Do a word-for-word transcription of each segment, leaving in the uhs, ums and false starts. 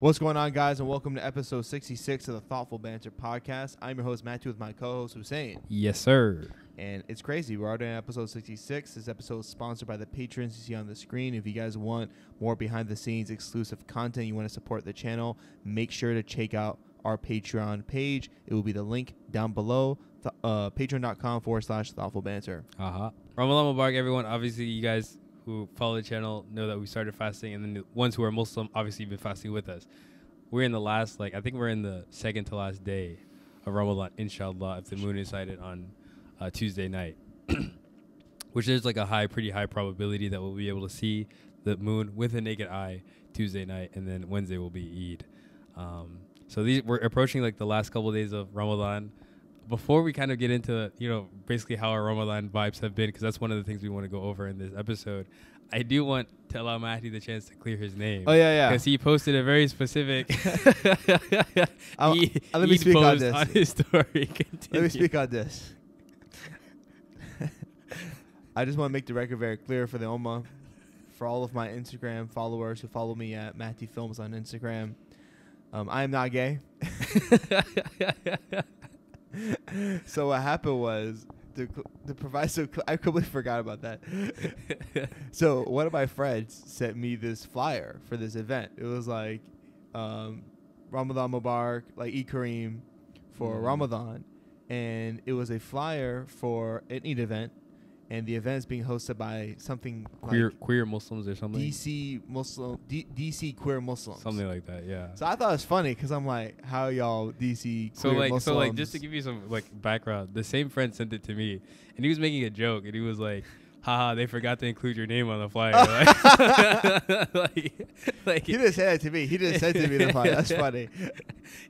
What's going on, guys, and welcome to episode sixty-six of the Thoughtful Banter Podcast. I'm your host, Matthew, with my co-host, Hussein. Yes, sir. And it's crazy. We're already on episode sixty-six. This episode is sponsored by the patrons you see on the screen. If you guys want more behind-the-scenes exclusive content, you want to support the channel, make sure to check out our Patreon page. It will be the link down below, th- uh, patreon.com forward slash Thoughtful Banter. Uh-huh. Ramadan Mubarak, everyone. Obviously, you guys who follow the channel know that we started fasting, and then the ones who are Muslim obviously have been fasting with us. We're in the last, like, I think we're in the second to last day of Ramadan, inshallah, if the moon is sighted on uh, Tuesday night, which there's like a high, pretty high probability that we'll be able to see the moon with a naked eye Tuesday night, and then Wednesday will be Eid. Um, so these we're approaching like the last couple of days of Ramadan. Before we kind of get into, you know, basically how our Ramadan vibes have been, because that's one of the things we want to go over in this episode, I do want to allow Mahdi the chance to clear his name. Oh, yeah, yeah. Because he posted a very specific I'll, e- I'll let me speak on this. On his story. Continue. Let me speak on this. I just want to make the record very clear for the Ummah, for all of my Instagram followers who follow me at Matthew Films on Instagram. Um, I am not gay. So what happened was, to, cl- to provide so cl- I completely forgot about that. So one of my friends sent me this flyer for this event. It was like um, Ramadan Mubarak, like Eid Kareem for mm. Ramadan, and it was a flyer for an Eid event, and the event is being hosted by something queer like queer Muslims or something. D C Muslim D C Queer Muslims, something like that. Yeah. So I thought it was funny because I'm like, how y'all D C so queer like Muslims? So like just to give you some like background, the same friend sent it to me, and he was making a joke, and he was like, haha, they forgot to include your name on the flyer. like, like, like he didn't say that to me. He didn't say to me the flyer. That's funny.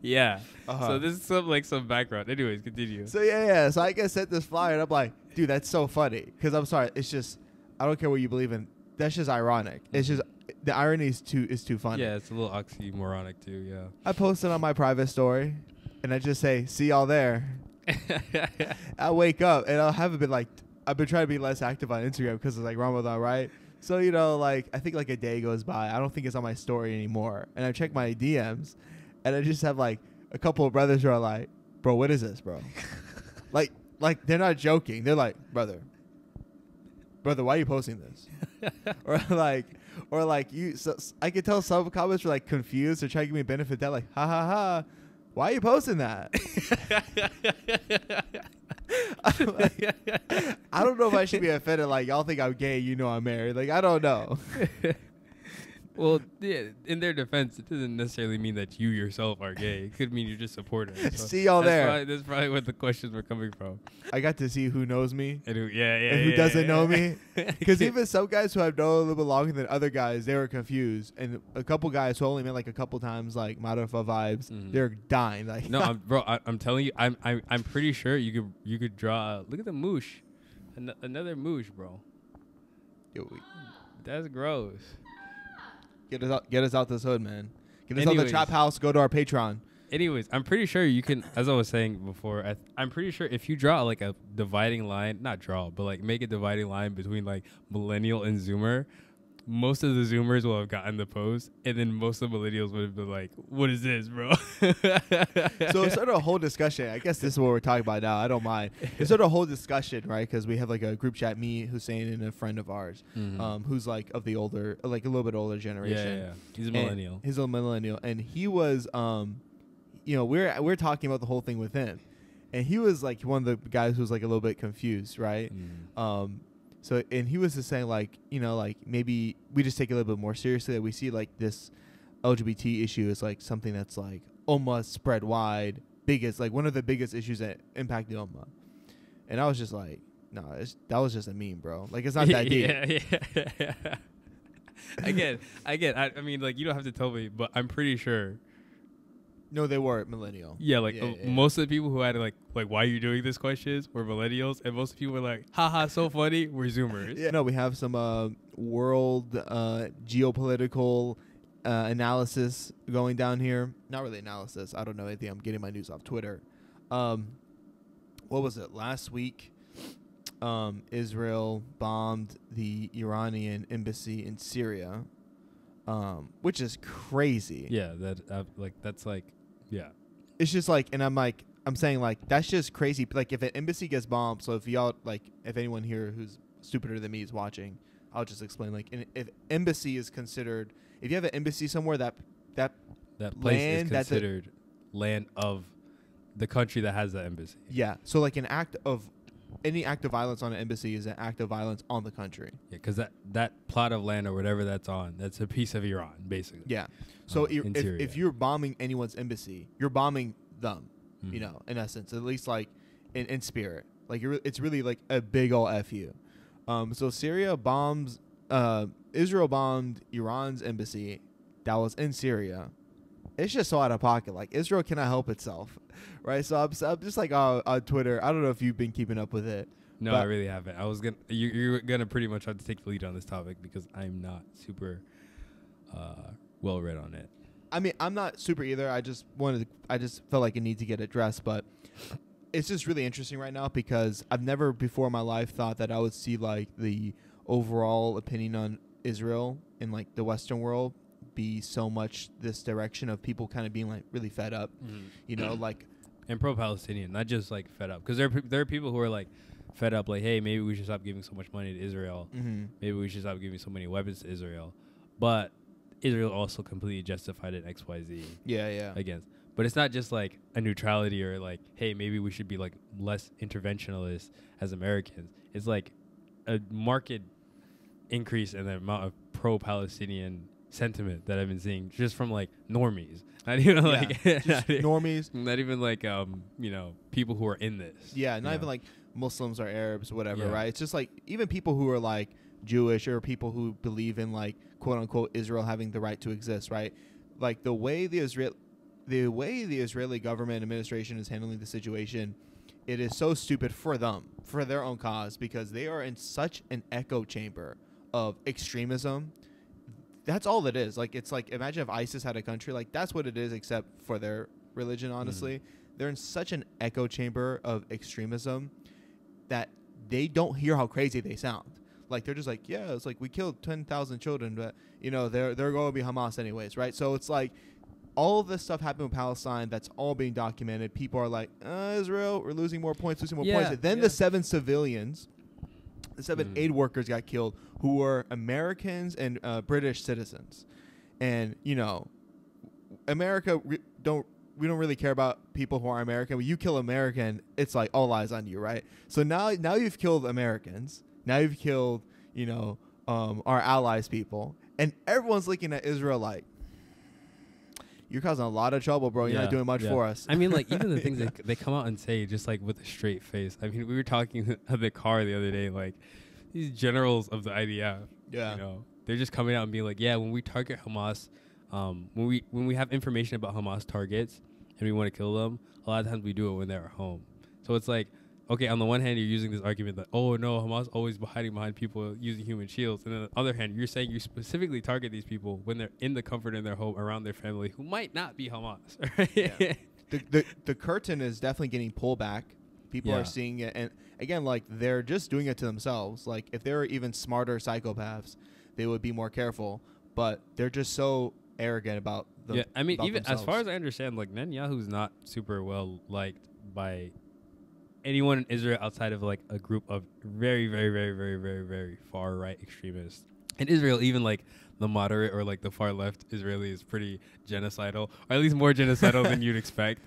Yeah. Uh-huh. So this is some like some background. Anyways, continue. So yeah, yeah. So I get sent this flyer, and I'm like, dude, that's so funny. Because I'm sorry, it's just, I don't care what you believe in. That's just ironic. It's just the irony is too is too funny. Yeah, it's a little oxymoronic too. Yeah. I posted on my private story, and I just say, see y'all there. I wake up and I'll have a bit like. I've been trying to be less active on Instagram because it's like Ramadan, right? So, you know, like, I think like a day goes by. I don't think it's on my story anymore. And I check my D Ms, and I just have like a couple of brothers who are like, bro, what is this, bro? like, like they're not joking. They're like, brother, brother, why are you posting this? or like, or like you, so, I could tell some comments were like confused or trying to give me a benefit that like, ha ha ha, why are you posting that? like, I don't know if I should be offended. Like, y'all think I'm gay, you know I'm married. Like, I don't know. Well, yeah, in their defense, it doesn't necessarily mean that you yourself are gay. It could mean you're just supportive. So see y'all that's there. Probably, that's probably where the questions were coming from. I got to see who knows me and who, yeah, yeah, and who yeah, doesn't yeah. know me. Because even some guys who I've known a little bit longer than other guys, they were confused. And a couple guys who I only met like a couple times, like Madafa vibes, mm-hmm. they're dying. Like, no, I'm, bro, I, I'm telling you, I'm, I'm, I'm pretty sure you could, you could draw. Uh, look at the moosh, An- another moosh, bro. Yo, that's gross. Get us out! Get us out this hood, man. Get us Anyways. out the trap house. Go to our Patreon. Anyways, I'm pretty sure you can. As I was saying before, I th- I'm pretty sure if you draw like a dividing line—not draw, but like make a dividing line between like millennial and Zoomer. Most of the Zoomers will have gotten the post, and then most of the millennials would have been like, "What is this, bro?" So it's sort of a whole discussion. I guess this is what we're talking about now. I don't mind. It's sort of a whole discussion, right? Because we have like a group chat, me, Hussein, and a friend of ours, mm-hmm. um, who's like of the older, like a little bit older generation. Yeah, yeah. He's a millennial. And he's a millennial, and he was, um, you know, we're we're talking about the whole thing with him, and he was like one of the guys who was like a little bit confused, right? Mm. Um. So, and he was just saying, like, you know, like, maybe we just take it a little bit more seriously, that we see, like, this L G B T issue is, like, something that's, like, Ummah spread wide, biggest, like, one of the biggest issues that impact the Ummah. And I was just like, no, nah, that was just a meme, bro. Like, it's not that deep. Yeah, yeah, yeah. Again, again, I, I mean, like, you don't have to tell me, but I'm pretty sure. No, they were millennial. Yeah, like yeah, uh, yeah. most of the people who had like, like, why are you doing this questions were millennials, and most of the people were like, haha, so funny, we're Zoomers. Yeah. No, we have some uh, world uh, geopolitical uh, analysis going down here. Not really analysis. I don't know anything. I'm getting my news off Twitter. Um, what was it? Last week, um, Israel bombed the Iranian embassy in Syria. um, which is crazy. Yeah, that uh, like that's like, yeah. It's just like, and I'm like, I'm saying like that's just crazy. Like if an embassy gets bombed, so if y'all like, if anyone here who's stupider than me is watching, I'll just explain. Like, in, if embassy is considered, if you have an embassy somewhere, that that that place land, is considered land of the country that has the embassy. Yeah. So like an act of any act of violence on an embassy is an act of violence on the country. Yeah, because that, that plot of land or whatever that's on, that's a piece of Iran, basically. Yeah. So um, if, if you're bombing anyone's embassy, you're bombing them, mm-hmm. you know, in essence, at least like in, in spirit. Like you're, it's really like a big ol' F you. Um, so Syria bombs, uh, Israel bombed Iran's embassy that was in Syria. It's just so out of pocket. Like, Israel cannot help itself, right? So I'm, I'm just like uh, on Twitter. I don't know if you've been keeping up with it. No, I really haven't. I was gonna. You, you're gonna pretty much have to take the lead on this topic because I'm not super uh, well read on it. I mean, I'm not super either. I just wanted. To, I just felt like it needed to get addressed, but it's just really interesting right now because I've never before in my life thought that I would see like the overall opinion on Israel in like the Western world be so much this direction of people kind of being like really fed up, mm-hmm. you know, like, and pro-Palestinian, not just like fed up, because there are, there are people who are like fed up, like, hey, maybe we should stop giving so much money to Israel, mm-hmm. maybe we should stop giving so many weapons to Israel, but Israel also completely justified it X Y Z. Yeah, yeah. Against, but it's not just like a neutrality or like, hey, maybe we should be like less interventionalist as Americans. It's like a marked increase in the amount of pro-Palestinian sentiment that I've been seeing just from like normies, not even yeah, like not normies, not even like um you know people who are in this. Yeah, not even know? Like Muslims or Arabs, whatever. Yeah. Right? It's just like even people who are like Jewish or people who believe in like quote unquote Israel having the right to exist. Right? Like the way the Israel, the way the Israeli government administration is handling the situation, it is so stupid for them, for their own cause, because they are in such an echo chamber of extremism. That's all it is. Like, it's like, imagine if ISIS had a country. Like, that's what it is, except for their religion, honestly. Mm. They're in such an echo chamber of extremism that they don't hear how crazy they sound. Like, they're just like, yeah, it's like we killed ten thousand children, but, you know, they're, they're going to be Hamas anyways, right? So it's like all of this stuff happened with Palestine. That's all being documented. People are like, uh, Israel, we're losing more points, losing more yeah, points. And then yeah. the seven civilians... The seven mm. aid workers got killed who were Americans and uh, British citizens. And, you know, America, re- don't we don't really care about people who are American. When you kill American, it's like all eyes on you, right? So now now you've killed Americans. Now you've killed, you know, um, our allies people. And everyone's looking at Israel like, you're causing a lot of trouble, bro. You're yeah, not doing much yeah. for us. I mean, like, even the things yeah. they, they come out and say just, like, with a straight face. I mean, we were talking in the car the other day, like, these generals of the I D F, yeah. you know, they're just coming out and being like, yeah, when we target Hamas, um, when we when we have information about Hamas targets and we want to kill them, a lot of times we do it when they're at home. So it's like, okay, on the one hand, you're using this argument that, oh, no, Hamas always hiding behind people using human shields. And on the other hand, you're saying you specifically target these people when they're in the comfort in their home around their family who might not be Hamas. Right? Yeah. the, the the curtain is definitely getting pulled back. People yeah. are seeing it. And again, like they're just doing it to themselves. Like if they were even smarter psychopaths, they would be more careful. But they're just so arrogant about them. Yeah, I mean, even themselves. As far as I understand, like Netanyahu's not super well liked by anyone in Israel outside of like a group of very, very, very, very, very, very far right extremists. In Israel, even like the moderate or like the far left Israeli is pretty genocidal, or at least more genocidal than you'd expect.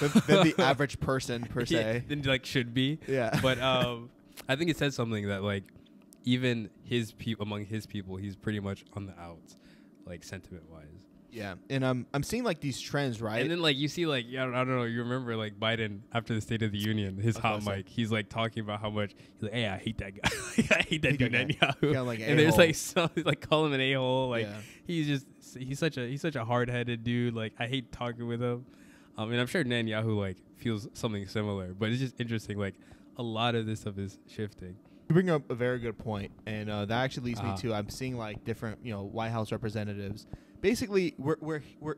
Than the average person per se. Yeah, than like should be. Yeah. But um, I think it says something that like even his people among his people, he's pretty much on the outs, like sentiment wise. Yeah, and I'm um, I'm seeing like these trends, right? And then like you see like yeah, I don't know, you remember like Biden after the State of the Union, his hot okay, so mic, he's like talking about how much he's like, hey, I hate that guy, I hate that dude Netanyahu, like and there's like some like call him an a hole, like yeah. he's just he's such a he's such a hard headed dude, like I hate talking with him, um, and I'm sure Netanyahu like feels something similar, but it's just interesting, like a lot of this stuff is shifting. You bring up a very good point, and uh, that actually leads uh-huh. me to I'm seeing like different you know White House representatives. Basically, we're we're we're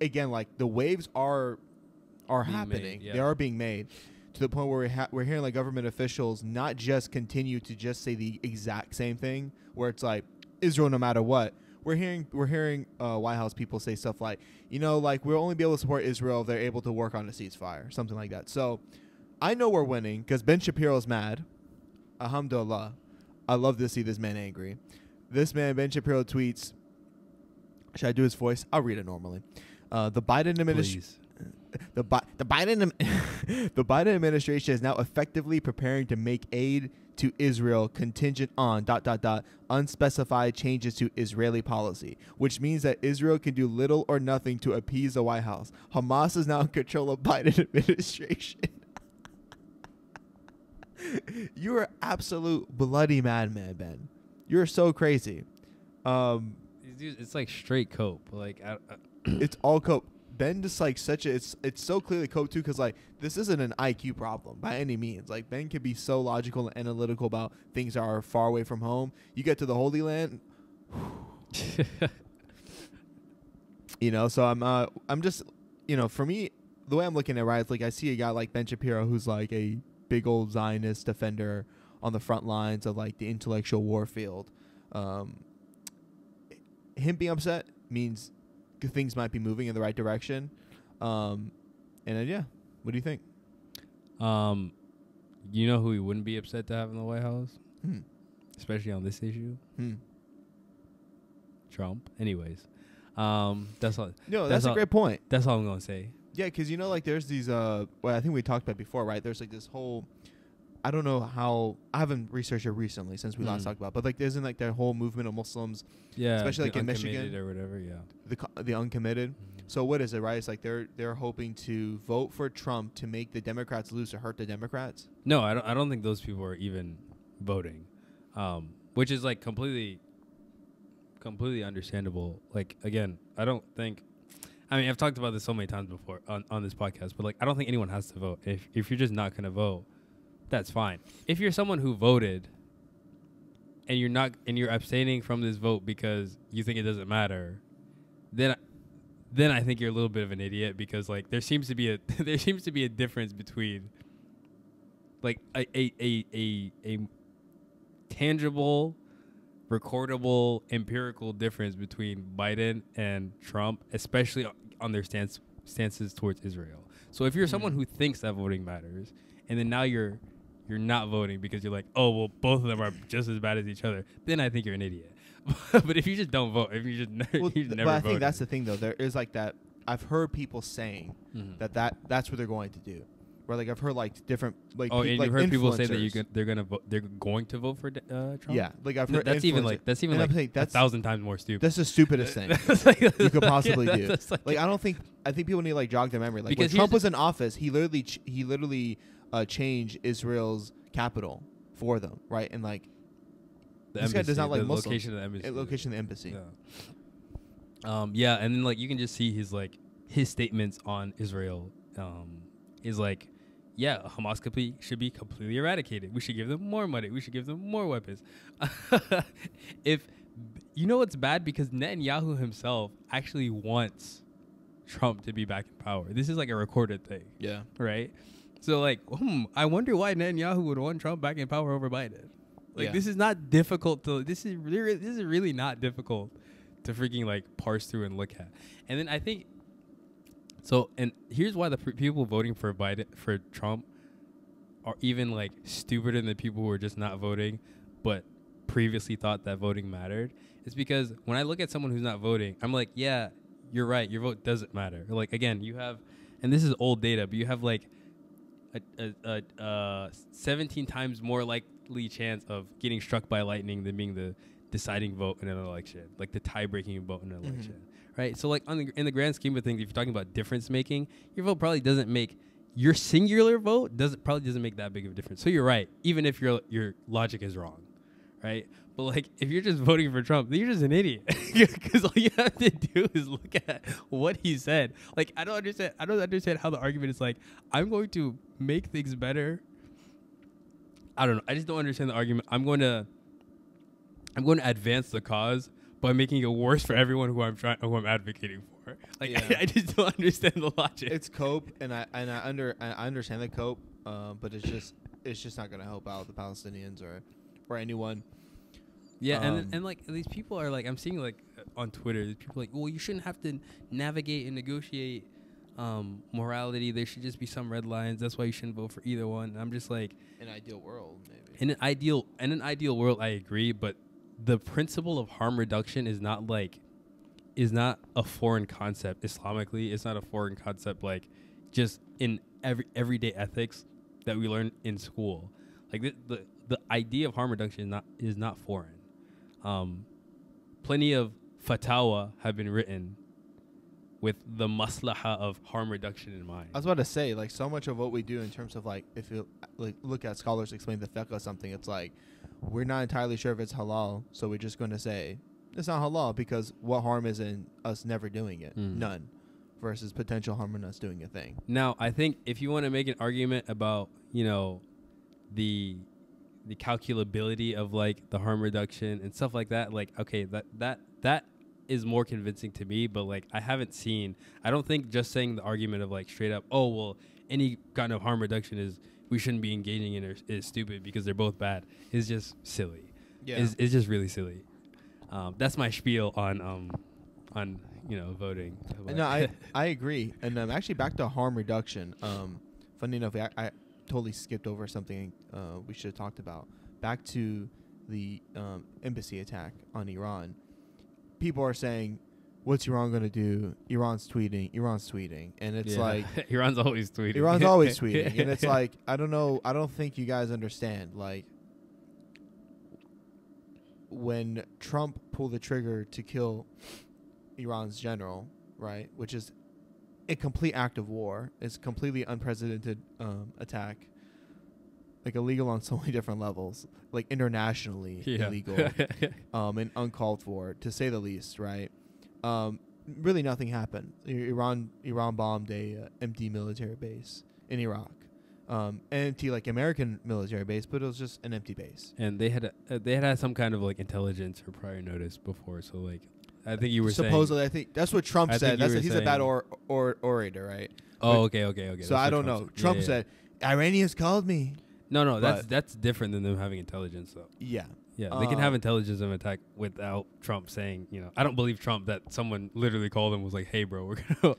again like the waves are are being happening. Made, yeah. They are being made to the point where we ha- we're hearing like government officials not just continue to just say the exact same thing. Where it's like Israel, no matter what, we're hearing we're hearing uh, White House people say stuff like, you know, like we'll only be able to support Israel if they're able to work on a ceasefire, something like that. So I know we're winning because Ben Shapiro's mad. Alhamdulillah. I love to see this man angry. This man, Ben Shapiro, tweets. Should I do his voice? I'll read it normally. Uh, the Biden administration. The, Bi- the, Biden am- the Biden administration is now effectively preparing to make aid to Israel contingent on dot dot dot unspecified changes to Israeli policy, which means that Israel can do little or nothing to appease the White House. Hamas is now in control of Biden administration. You're an absolute bloody madman, Ben. You're so crazy. Um, it's like straight cope. Like I, I it's all cope. Ben just like such a it's it's so clearly cope too, because like this isn't an I Q problem by any means. Like Ben can be so logical and analytical about things that are far away from home. You get to the Holy Land, you know. So I'm uh I'm just you know for me the way I'm looking at it, right, it's like I see a guy like Ben Shapiro who's like a big old Zionist defender on the front lines of like the intellectual war field. Um, him being upset means things might be moving in the right direction. Um, and then, yeah, what do you think? Um, you know who he wouldn't be upset to have in the White House? Hmm. Especially on this issue? Hmm. Trump. Anyways, um, that's all. No, that's, that's a all, great point. That's all I'm going to say. Yeah, because, you know, like there's these, uh, well, I think we talked about before, right? There's like this whole, I don't know how, I haven't researched it recently since we mm. last talked about it, but like there isn't like that whole movement of Muslims, yeah, especially like in Michigan or whatever, yeah, the the uncommitted. Mm-hmm. So what is it, right? It's like they're they're hoping to vote for Trump to make the Democrats lose or hurt the Democrats. No, I don't. I don't think those people are even voting, um, which is like completely, completely understandable. Like again, I don't think. I mean, I've talked about this so many times before on, on this podcast, but like I don't think anyone has to vote. If if you're just not gonna vote, that's fine. If you're someone who voted and you're not and you're abstaining from this vote because you think it doesn't matter, then then I think you're a little bit of an idiot, because like there seems to be a there seems to be a difference between like a a a a, a tangible, recordable, empirical difference between Biden and Trump, especially on their stance stances towards Israel. So if you're mm-hmm. someone who thinks that voting matters, and then now you're You're not voting because you're like, oh, well, both of them are just as bad as each other, then I think you're an idiot. But if you just don't vote, if you just, ne- well, you just th- never vote. But I voted. think that's the thing, though. There is like that. I've heard people saying mm-hmm. that, that that's what they're going to do. Where like I've heard like different like oh, pe- and like you've heard people say that you can, they're gonna vote, they're going to vote for uh, Trump. Yeah, like I've heard no, that's even like that's even and like that's, a thousand times more stupid. That's the stupidest thing like, you could possibly yeah, do. Like, like, like I don't think I think people need to like jog their memory. Like because when Trump was in office, he literally ch- he literally. Uh, change Israel's capital for them, right? And like the this embassy, guy does not like the Muslims. Location of the embassy. Location of the embassy. Yeah. Um, yeah, and then like you can just see his like his statements on Israel um, is like, yeah, Hamas complete, should be completely eradicated. We should give them more money. We should give them more weapons. If you know what's bad, because Netanyahu himself actually wants Trump to be back in power. This is like a recorded thing. Yeah. Right. So, like, hmm, I wonder why Netanyahu would want Trump back in power over Biden. Like, yeah. This is not difficult to... This is, really, this is really not difficult to freaking, like, parse through and look at. And then I think... So, and here's why the pr- people voting for Biden, for Trump are even, like, stupider than the people who are just not voting but previously thought that voting mattered. It's because when I look at someone who's not voting, I'm like, yeah, you're right. Your vote doesn't matter. Like, again, you have... And this is old data, but you have, like... A, a, a uh, seventeen times more likely chance of getting struck by lightning than being the deciding vote in an election, like the tie-breaking vote in an mm-hmm. election, right? So, like, on the, in the grand scheme of things, if you're talking about difference-making, your vote probably doesn't make your singular vote doesn't probably doesn't make that big of a difference. So you're right, even if your your logic is wrong, right? But like, if you're just voting for Trump, then you're just an idiot, because all you have to do is look at what he said. Like, I don't understand. I don't understand how the argument is like, I'm going to make things better. I don't know. I just don't understand the argument. I'm going to, I'm going to advance the cause by making it worse for everyone who I'm trying, who I'm advocating for. Like, yeah. I, I just don't understand the logic. It's cope, and I and I under I understand the cope, uh, but it's just it's just not going to help out the Palestinians or or anyone. Yeah, um, and and like these people are like, I'm seeing like uh, on Twitter. People are like, well, you shouldn't have to navigate and negotiate um, morality. There should just be some red lines. That's why you shouldn't vote for either one. I'm just like, an ideal world, maybe. In an ideal, in an ideal world, I agree. But the principle of harm reduction is not like, is not a foreign concept Islamically. It's not a foreign concept like just in every everyday ethics that we learn in school. Like the the, the idea of harm reduction is not is not foreign. Um, plenty of fatawa have been written with the maslaha of harm reduction in mind. I was about to say, like, so much of what we do in terms of, like, if you like look at scholars explain the fiqh or something, it's like, we're not entirely sure if it's halal, so we're just going to say it's not halal because what harm is in us never doing it? Mm. None. Versus potential harm in us doing a thing. Now, I think if you want to make an argument about, you know, the the calculability of, like, the harm reduction and stuff like that, like, okay, that that that is more convincing to me. But, like, I haven't seen, I don't think just saying the argument of, like, straight up, oh, well, any kind of harm reduction is, we shouldn't be engaging in, or is stupid because they're both bad, is just silly. Yeah. It's, it's just really silly. Um, that's my spiel on, um, on, you know, voting. No, I, I agree. And um, actually back to harm reduction. Um, funny enough, I, I totally skipped over something uh, we should have talked about. Back to the um, embassy attack on Iran. People are saying, what's Iran going to do? Iran's tweeting. Iran's tweeting. And it's yeah. like. Iran's always tweeting. Iran's always tweeting. And it's like, I don't know. I don't think you guys understand. Like, when Trump pulled the trigger to kill Iran's general, right, which is a complete act of war, it's a completely unprecedented um, attack, like illegal on so many different levels, like internationally yeah. illegal um, and uncalled for, to say the least, right? Um, really nothing happened. Iran Iran bombed a uh, empty military base in Iraq. Um, empty like American military base, but it was just an empty base. And they had a, uh, they had had some kind of like intelligence or prior notice before. So like, I think you were supposedly. Saying I think that's what Trump I said. That's what he's a bad or, or orator, right? Oh, but okay, okay, okay. So that's I don't Trump know. Said. Trump yeah, yeah. said Iranians called me. No, no, that's that's different than them having intelligence, though. Yeah, yeah, uh, they can have intelligence of an attack without Trump saying, you know, I don't believe Trump that someone literally called him was like, hey, bro, we're gonna.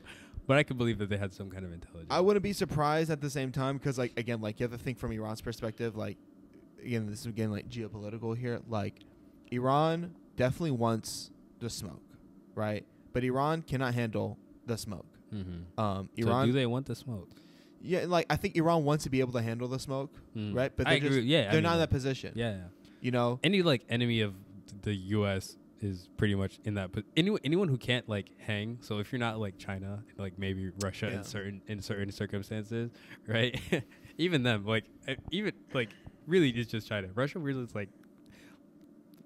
But I could believe that they had some kind of intelligence. I wouldn't be surprised at the same time because, like, again, like, you have to think from Iran's perspective. Like, again, this is, again, like, geopolitical here. Like, Iran definitely wants the smoke, right? But Iran cannot handle the smoke. Mm-hmm. um, Iran, so do they want the smoke? Yeah, like, I think Iran wants to be able to handle the smoke, mm. right? But they're, I just, agree. Yeah, they're I mean, not in that position. Yeah, yeah. You know? Any, like, enemy of the U S is pretty much in that, but anyone anyone who can't like hang. So if you're not like China, like maybe Russia yeah. in certain in certain circumstances, right? Even them, like uh, even like really, it's just China. Russia, really, it's like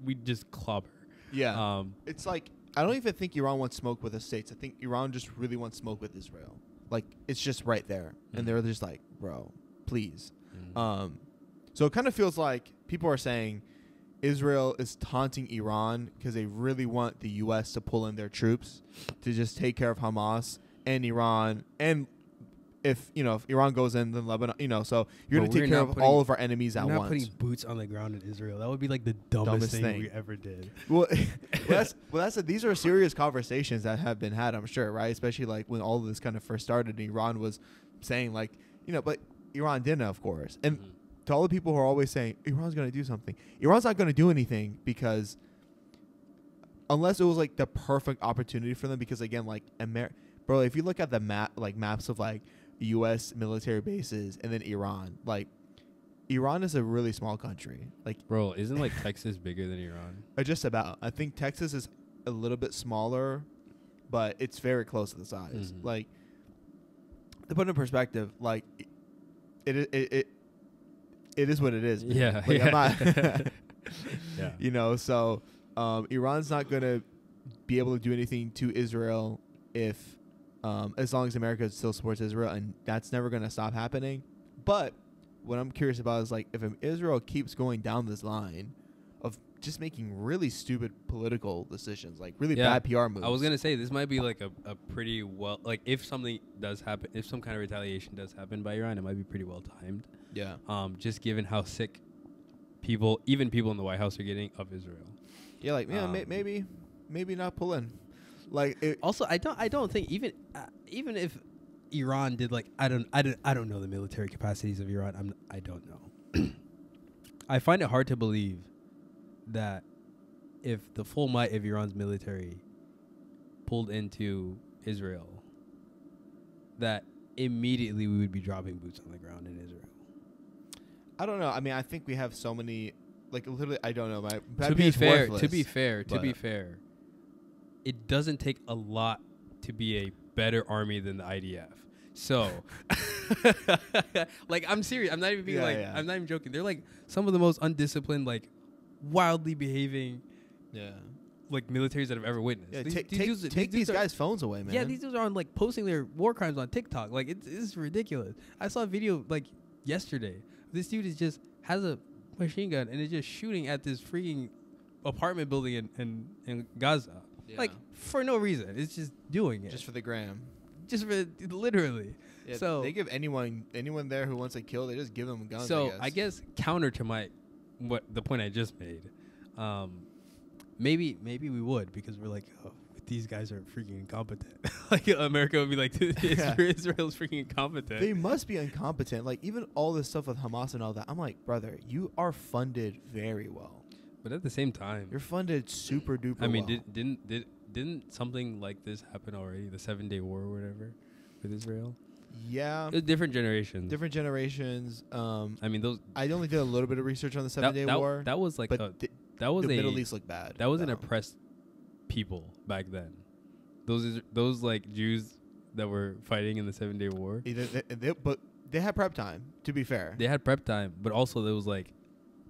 we just clobber. Yeah, um, it's like I don't even think Iran wants smoke with the states. I think Iran just really wants smoke with Israel. Like it's just right there, mm-hmm. and they're just like, bro, please. Mm-hmm. Um, so it kind of feels like people are saying Israel is taunting Iran because they really want the U S to pull in their troops to just take care of Hamas and Iran. And if, you know, if Iran goes in, then Lebanon, you know, so you're going to take care of all of our enemies at once. We're not putting boots on the ground in Israel. That would be like the dumbest, dumbest thing, thing we ever did. Well, well, that's, well, that's a, these are serious conversations that have been had, I'm sure, right? Especially like when all of this kind of first started and Iran was saying like, you know, but Iran didn't, of course. And mm-hmm. to all the people who are always saying, Iran's going to do something. Iran's not going to do anything because unless it was like the perfect opportunity for them, because again, like, Amer- bro, if you look at the map, like maps of like U S military bases and then Iran, like Iran is a really small country. Like, bro, isn't like Texas bigger than Iran? Just about. I think Texas is a little bit smaller, but it's very close to the size. Mm-hmm. Like, to put in perspective, like it, it, it, it It is what it is. Yeah. Like, yeah. I'm not yeah. You know, so um, Iran's not going to be able to do anything to Israel if, um, as long as America still supports Israel, and that's never going to stop happening. But what I'm curious about is, like, if Israel keeps going down this line of just making really stupid political decisions, like really yeah. bad P R moves. I was going to say, this might be like a, a pretty well, like if something does happen, if some kind of retaliation does happen by Iran, it might be pretty well timed. Yeah. Um, just given how sick people, even people in the White House, are getting of Israel. Yeah, like yeah, um, may- maybe maybe not pull in. Like it, also, I don't I don't think even uh, even if Iran did, like, I don't I don't I don't know the military capacities of Iran. I'm I don't know. I find it hard to believe that if the full might of Iran's military pulled into Israel, that immediately we would be dropping boots on the ground in Israel. I don't know. I mean, I think we have so many, like, literally, I don't know. My, to be fair, to be fair, to be fair, it doesn't take a lot to be a better army than the I D F. So, like, I'm serious. I'm not even being yeah, like, yeah. I'm not even joking. They're like some of the most undisciplined, like, wildly behaving, yeah, like militaries that I've ever witnessed. Yeah, these, take these, dudes, take these, these guys' are, phones away, man. Yeah, these dudes are on, like, posting their war crimes on TikTok. Like, it's, it's ridiculous. I saw a video like yesterday. This dude is just has a machine gun and is just shooting at this freaking apartment building in in, in Gaza, yeah. like for no reason. It's just doing it just for the gram, just for the, literally. Yeah, so they give anyone anyone there who wants to kill, they just give them guns. So I guess, I guess counter to my what the point I just made, um, maybe maybe we would, because we're like, oh, these guys are freaking incompetent. Like, America would be like, yeah. Israel's freaking incompetent. They must be incompetent. Like, even all this stuff with Hamas and all that, I'm like, brother, you are funded very well. But at the same time, you're funded super duper well. I mean, well. Did, didn't did, didn't something like this happen already? The Seven Day War or whatever with Israel? Yeah. It was different generations. Different generations. Um, I mean, those. I only did a little bit of research on the Seven that, Day that War. That was like but a, that was the a, Middle East looked bad. That was though. an oppressed people back then. Those those like Jews that were fighting in the Seven Day War. Either they, they, but they had prep time. To be fair, they had prep time, but also there was like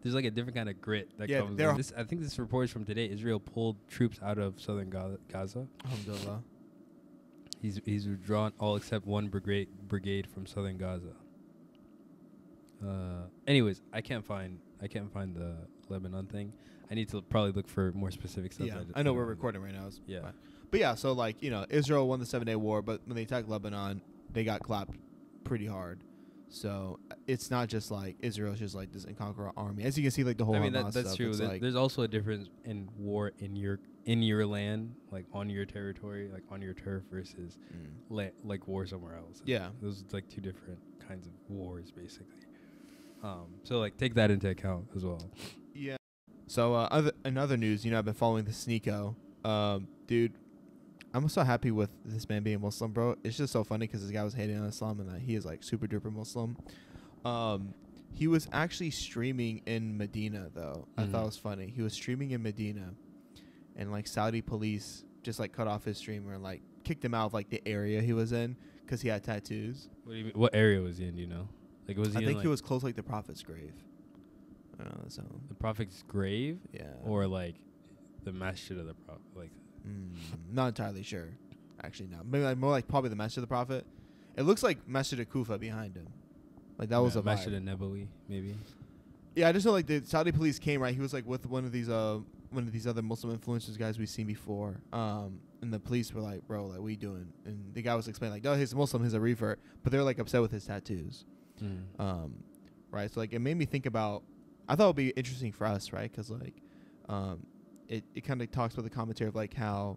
there's like a different kind of grit that yeah, comes. This, I think this report is from today. Israel pulled troops out of southern Gaza. Gaza. Alhamdulillah. He's he's withdrawn all except one brigade brigade from southern Gaza. Uh, anyways, I can't find I can't find the Lebanon thing. I need to probably look for more specific stuff. Yeah, I, I know we're recording right now. Yeah. Fine. But yeah, so like, you know, Israel won the Seven Day War, but when they attacked Lebanon, they got clapped pretty hard. So it's not just like Israel's just like this incomparable army. As you can see, like the whole I mean, that, that's stuff, true. Like there's also a difference in war in your in your land, like on your territory, like on your turf versus mm. la like war somewhere else. Yeah. Those are like two different kinds of wars, basically. Um, so like take that into account as well. Yeah. So uh, other, in other news, you know, I've been following the Sneako. Um, dude, I'm so happy with this man being Muslim, bro. It's just so funny because this guy was hating on Islam and that he is like super duper Muslim. Um, he was actually streaming in Medina, though. Mm-hmm. I thought it was funny. He was streaming in Medina and like Saudi police just like cut off his streamer and like kicked him out of like the area he was in because he had tattoos. What, do you mean? What area was he in? Do you know? Like, was he I in, think like he was close like the Prophet's grave. So the Prophet's grave, yeah, or like the Masjid of the Prophet, like mm, not entirely sure. Actually, no, maybe like more like probably the Masjid of the Prophet. It looks like Masjid of Kufa behind him, like that yeah, was a Masjid of Nabawi, maybe. Yeah, I just know like the Saudi police came right. He was like with one of these uh one of these other Muslim influencers guys we've seen before. Um, and the police were like, "Bro, like, what are you doing?" And the guy was explaining like, "No, he's Muslim, he's a revert," but they're like upset with his tattoos. Mm. Um, right. So like it made me think about. I thought it would be interesting for us, right? Because, like, um, it, it kind of talks about the commentary of, like, how,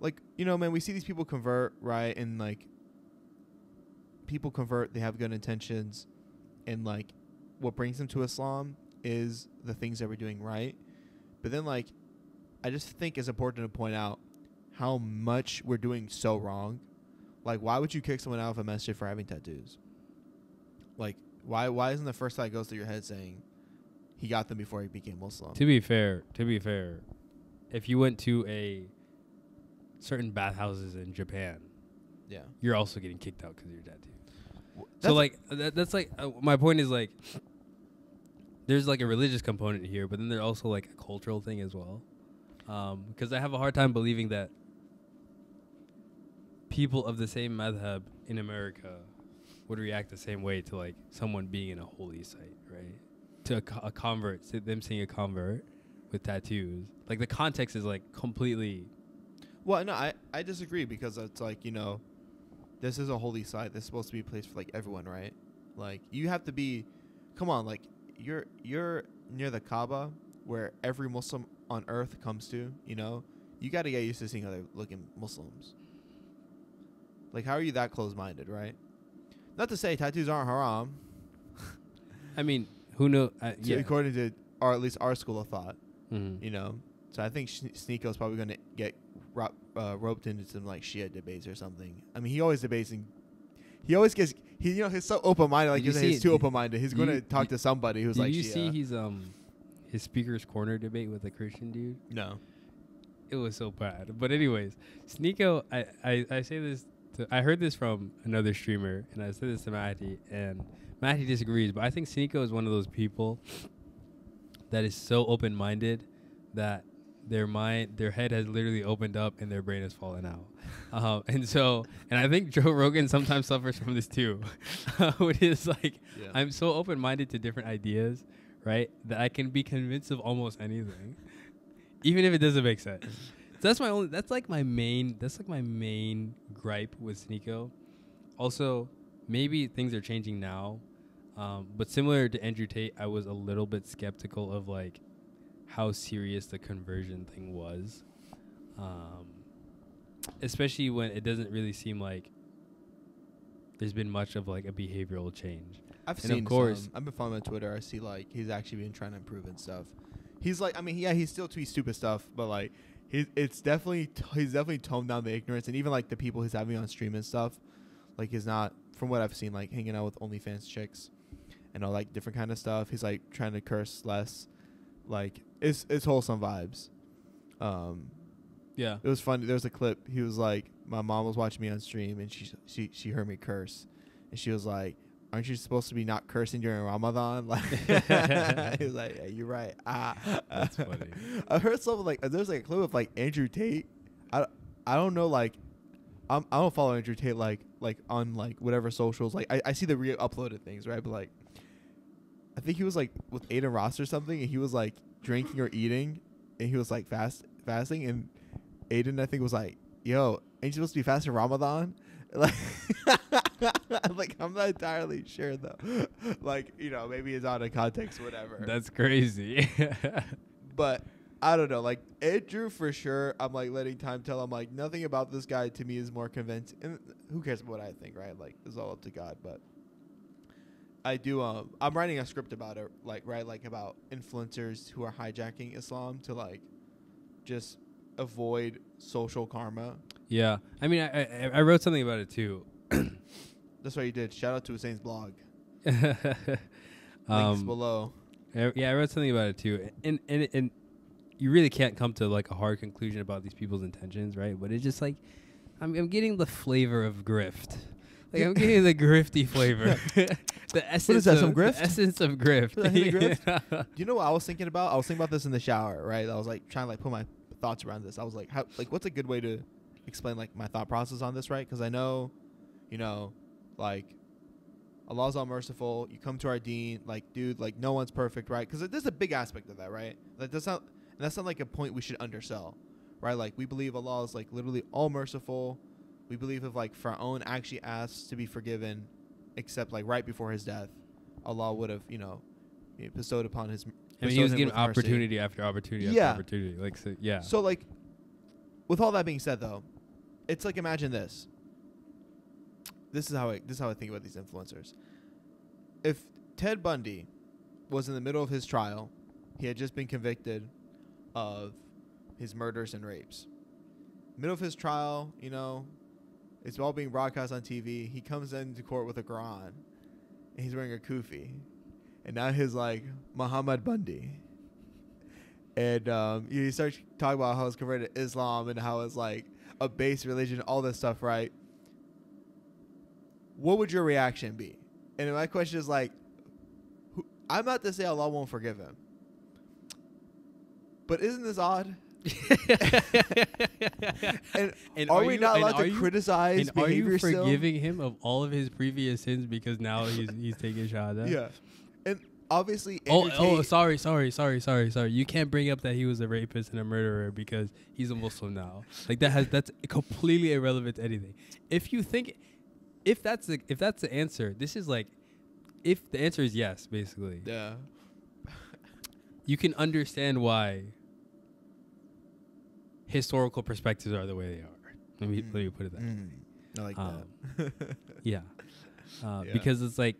like, you know, man, we see these people convert, right? And, like, people convert, they have good intentions. And, like, what brings them to Islam is the things that we're doing right. But then, like, I just think it's important to point out how much we're doing so wrong. Like, why would you kick someone out of a masjid for having tattoos? Like, why, why isn't the first thought that goes through your head saying, he got them before he became Muslim? To be fair, to be fair, if you went to a certain bathhouses in Japan, yeah, you're also getting kicked out because of your tattoo. Well, so like that, that's like uh, my point is like there's like a religious component here, but then there's also like a cultural thing as well. Because um, I have a hard time believing that people of the same madhab in America would react the same way to like someone being in a holy site, right? To a, co a convert, to them seeing a convert with tattoos, like the context is like completely. Well, no, I I disagree because it's like, you know, this is a holy site. This is supposed to be a place for like everyone, right? Like you have to be, come on, like you're you're near the Kaaba where every Muslim on earth comes to. You know, You got to get used to seeing other looking Muslims. Like, how are you that close-minded, right? Not to say tattoos aren't haram. I mean, who knows? Uh, yeah. According to, or at least our school of thought, mm-hmm. you know. So I think Sneako is probably going to get ro- uh, roped into some like Shia debates or something. I mean, he always debating. He always gets. He, you know, he's so open-minded. Like you say, he's too open-minded. He's going to talk to somebody who's like Shia. Did you see his um his Speaker's Corner debate with a Christian dude? No. It was so bad. But anyways, Sneako, I, I, I say this. To, I heard this from another streamer, and I said this to Matty, and Matty disagrees. But I think Sneako is one of those people that is so open-minded that their mind, their head has literally opened up, and their brain has fallen out. um, and so, and I think Joe Rogan sometimes suffers from this too, which is like, yeah. I'm so open-minded to different ideas, right, that I can be convinced of almost anything. Even if it doesn't make sense. So that's my only, that's like my main, that's like my main gripe with Sneako. Also, maybe things are changing now. Um, but similar to Andrew Tate, I was a little bit skeptical of like how serious the conversion thing was. Um, especially when it doesn't really seem like there's been much of like a behavioral change. I've and seen, of course, some. I've been following on Twitter. I see like he's actually been trying to improve and stuff. He's like, I mean, yeah, he still tweets stupid stuff, but like, he, it's definitely, t- he's definitely toned down the ignorance, and even like the people he's having on stream and stuff, like he's not, from what I've seen, like hanging out with OnlyFans chicks, and all like different kind of stuff. He's like trying to curse less, like it's it's wholesome vibes. Um, yeah, it was funny. There was a clip. He was like, my mom was watching me on stream, and she she she heard me curse, and she was like, aren't you supposed to be not cursing during Ramadan? Like, he's like, yeah, you're right. Ah, that's funny. I heard something like, there's like a clip of like Andrew Tate. I, I don't know, like, I'm, I don't follow Andrew Tate like like on like whatever socials. Like, I, I see the re-uploaded things, right? But like, I think he was like with Aiden Ross or something, and he was like drinking or eating, and he was like fast fasting, and Aiden I think was like, yo, ain't you supposed to be fasting Ramadan? Like, like, I'm not entirely sure though. Like, you know, maybe it's out of context, whatever. That's crazy. But I don't know. Like, Andrew for sure. I'm like letting time tell. I'm like, nothing about this guy to me is more convincing. And who cares what I think, right? Like, it's all up to God. But I do. Um, I'm writing a script about it, like, right, like about influencers who are hijacking Islam to like just avoid social karma. Yeah, I mean, I, I I wrote something about it too. That's what you did. Shout out to Hussein's blog. Links um, below. I, yeah, I wrote something about it too, and and and you really can't come to like a hard conclusion about these people's intentions, right? But it's just like, I'm I'm getting the flavor of grift. Like, I'm getting the grifty flavor. The essence. What is that? Of, some grift. The essence of grift. grift? Yeah. Do you know what I was thinking about? I was thinking about this in the shower, right? I was like trying to like put my thoughts around this. I was like, how, like, what's a good way to explain like my thought process on this, right? Because I know, you know, like, Allah is all merciful. You come to our deen, like, dude, like, no one's perfect, right? Because there's a big aspect of that, right? Like, that's not, and that's not like a point we should undersell, right? Like, we believe Allah is like literally all merciful. We believe if like Fir'aun actually asks to be forgiven, except like right before his death, Allah would have, you know, bestowed upon his. I mean, he was given opportunity mercy. after opportunity after yeah. opportunity. Like, so, yeah. So like, with all that being said, though, it's like, imagine this. This is how I this is how I think about these influencers. If Ted Bundy was in the middle of his trial, he had just been convicted of his murders and rapes. Middle of his trial, you know, it's all being broadcast on T V. He comes into court with a Quran, and he's wearing a kufi, and now he's like Muhammad Bundy. And um, he starts talking about how it's converted to Islam and how it's like a base religion, all this stuff, right? What would your reaction be? And my question is like, who, I'm not to say Allah won't forgive him, but isn't this odd? and, and are, are we you, not allowed to you, criticize? And behavior are you forgiving still? him of all of his previous sins because now he's he's taking shahada? Yeah, and obviously. Andrew oh, Tate, oh, sorry, sorry, sorry, sorry, sorry. You can't bring up that he was a rapist and a murderer because he's a Muslim now. Like, that has that's completely irrelevant to anything. If you think. If that's the if that's the answer, this is like, if the answer is yes, basically. Yeah. You can understand why historical perspectives are the way they are. Let me, mm. let me put it that mm. way. I like um, that. yeah. Uh, yeah. Because it's like,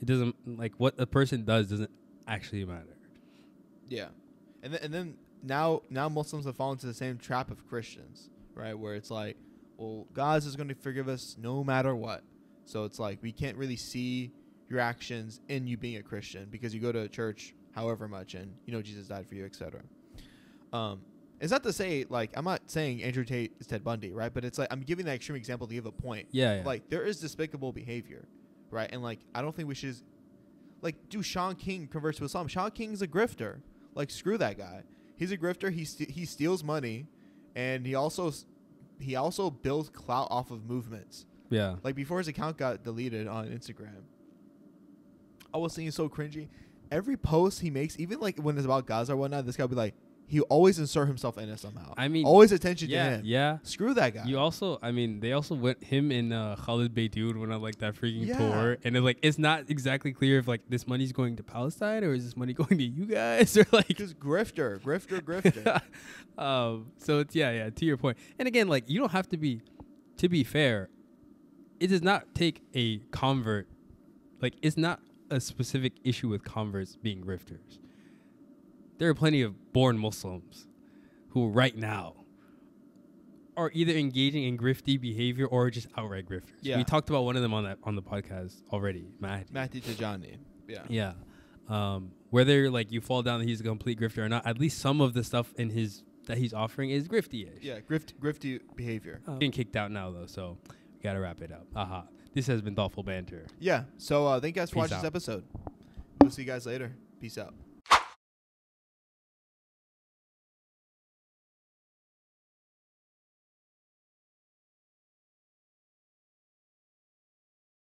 it doesn't, like, what a person does doesn't actually matter. Yeah. And, th- and then now now Muslims have fallen into the same trap of Christians, right? Where it's like, well, God is going to forgive us no matter what. So it's like, we can't really see your actions in you being a Christian because you go to a church however much and you know Jesus died for you, et cetera. Um, it's not to say, like, I'm not saying Andrew Tate is Ted Bundy, right? But it's like, I'm giving that extreme example to give a point. Yeah. yeah. Like, there is despicable behavior, right? And, like, I don't think we should, like, do Sean King convert to Islam? Sean King's a grifter. Like, screw that guy. He's a grifter. He st- he steals money, and he also he also builds clout off of movements. Yeah. Like, before his account got deleted on Instagram, I was thinking so cringy. Every post he makes, even, like, when it's about Gaza or whatnot, this guy would be like, he always insert himself in it somehow. I mean, always attention yeah, to him. Yeah. Screw that guy. You also, I mean, they also went him and uh, Khalid Beitoud went on, like, that freaking yeah. tour. And it's like, it's not exactly clear if, like, this money's going to Palestine or is this money going to you guys or, like, just grifter, grifter, grifter. um, so it's, yeah, yeah, to your point. And again, like, you don't have to be, to be fair, it does not take a convert. Like, it's not a specific issue with converts being grifters. There are plenty of born Muslims who right now are either engaging in grifty behavior or just outright grifters. Yeah. We talked about one of them on that on the podcast already, Matthew. Matthew Tajani. Yeah. Yeah. Um, whether, like, you fall down that he's a complete grifter or not, at least some of the stuff in his that he's offering is grifty-ish. Yeah, grift, grifty behavior. Um, getting kicked out now, though, so we got to wrap it up. Aha. Uh-huh. This has been Thoughtful Banter. Yeah. So uh, thank you guys for watching this episode. We'll see you guys later. Peace out.